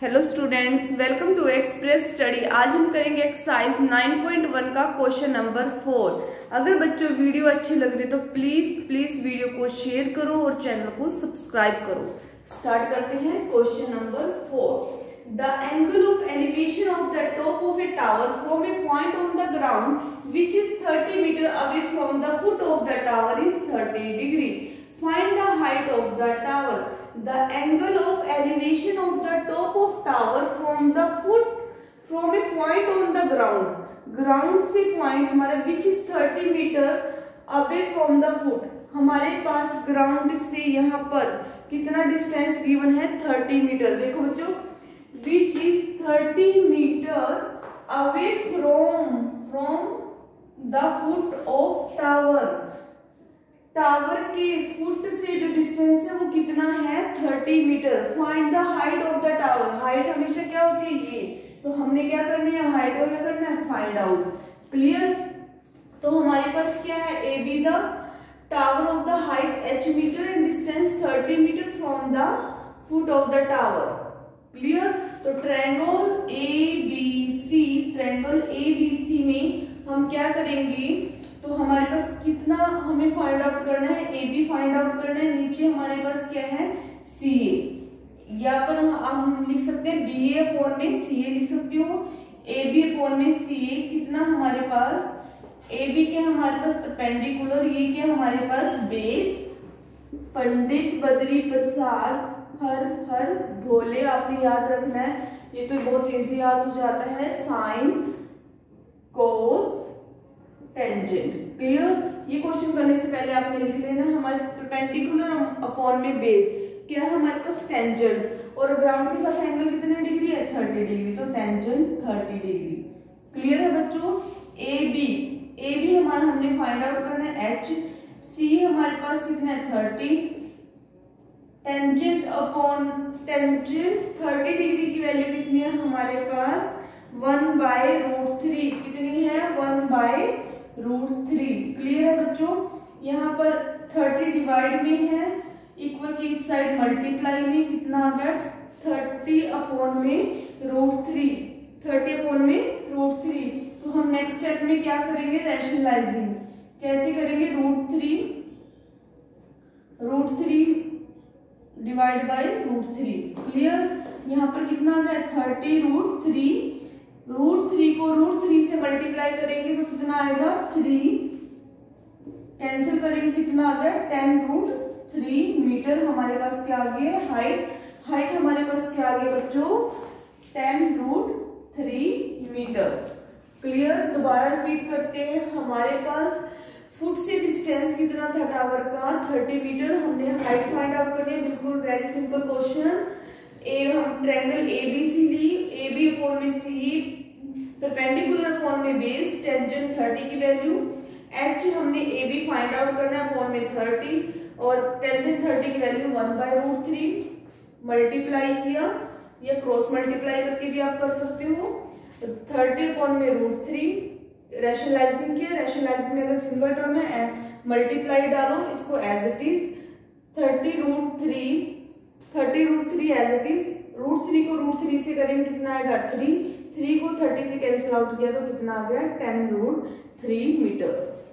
Hello students, welcome to Express Study. आज हम करेंगे एक्सरसाइज 9.1 का क्वेश्चन नंबर 4। अगर बच्चों वीडियो अच्छी लग रही तो प्लीज वीडियो को शेयर करो और चैनल को सब्सक्राइब करो। स्टार्ट करते हैं question number 4। The angle of elevation of the top of a tower from a point on the ground which is 30 metre away from the foot of the tower is 30 degree. Find the height of the tower. The angle of elevation of the top of tower from a point on the ground से point हमारा which is 30 meter away from the foot। हमारे पास ground से यहाँ पर कितना distance given है? 30 meter। देखो बच्चों, which is 30 meter away from the foot of tower। Tower के फुट से जो डिस्टेंस है वो कितना है? 30 metre. Find the height of the tower. Height हमेशा क्या होती है? ये। तो हमने क्या करनी है? हाइट को क्या करना है? Find out. क्लियर? तो हमारे पास क्या है? A B the tower of the height H metre and distance 30 metre from the foot of the tower. Clear? तो ट्रायंगल एबीसी, ट्रायंगल एबीसी में हम क्या करेंगे? तो हमारे पास कितना हमें फाइंड आउट करना है? ए बी फाइंड आउट करना है। नीचे हमारे पास क्या है? सी ए, या पर हम लिख सकते हैं बी ए अपॉन में सी ए लिख सकती हो। ए बी अपॉन में सी ए कितना हमारे पास? ए बी के हमारे पास परपेंडिकुलर, ये क्या हमारे पास? बेस। पंडित बद्री प्रसाद हर भोले, आपने याद रखना है, ये तो बहुत इजी याद हो जाता है। Sine cos tangent. क्लियर? ये क्वेश्चन करने से पहले आपने लिख लेना हमारे परपेंडिकुलर अपॉन में बेस, क्या है हमारे पास? टेंजेंट। और ग्राउंड के साथ एंगल कितने डिग्री है? 30 डिग्री। तो टेंजेंट 30 डिग्री। क्लियर है बच्चों? ए बी हमारा हमने फाइंड आउट करना है। एच सी हमारे पास कितना है? 30। टेंजेंट अपॉन टेंजेंट 30 डिग्री की वैल्यू कितनी है हमारे पास? 1/√3। कितनी है? 1/√3। क्लियर है बच्चों? यहाँ पर 30 डिवाइड में है, इक्वल की इस साइड मल्टीप्लाई में कितना आ गया? 30 अपॉन में रूट थ्री। तो हम नेक्स्ट स्टेप में क्या करेंगे? रैशनलाइजिंग। कैसे करेंगे? Root three divide by √3। Clear? यहाँ पर कितना आ गया? 30 √3। √3 को √3 से मल्टीप्लाई करेंगे तो कितना आएगा? 3। कैंसिल करेंगे, कितना आ गया? 10 √3 मीटर। हमारे पास क्या आ गया? हाइट हमारे पास क्या आ गई बच्चों? 10 √3 मीटर। क्लियर? दोबारा रिपीट करते हैं, हमारे पास फुट से डिस्टेंस कितना था टावर का? 30 मीटर। हमने हाइट फाइंड आउट करनी है। बिल्कुल वेरी सिंपल क्वेश्चन। ए हम ट्रायंगल एबीसी ली, ए बी अपॉन में सी ई, परपेंडिकुलर अपॉन में बेस, टेंजेंट 30 की वैल्यू। एच हमने ए बी फाइंड आउट करना है अपॉन में 30, और टेंजेंट 30 की वैल्यू 1/√3। मल्टीप्लाई किया या क्रॉस मल्टीप्लाई करके भी आप कर सकते हो। 30 अपॉन में √3। रैशनलाइजिंग किया, रैशनलाइजिंग में अगर सिंगल टर्म है मल्टीप्लाई डालो इसको as it is. 30 √3 as it is. √3 को √3 से करेंगे कितना आएगा? 3 को 30 से कैंसिल आउट किया तो कितना आ गया? 10 √3 मीटर।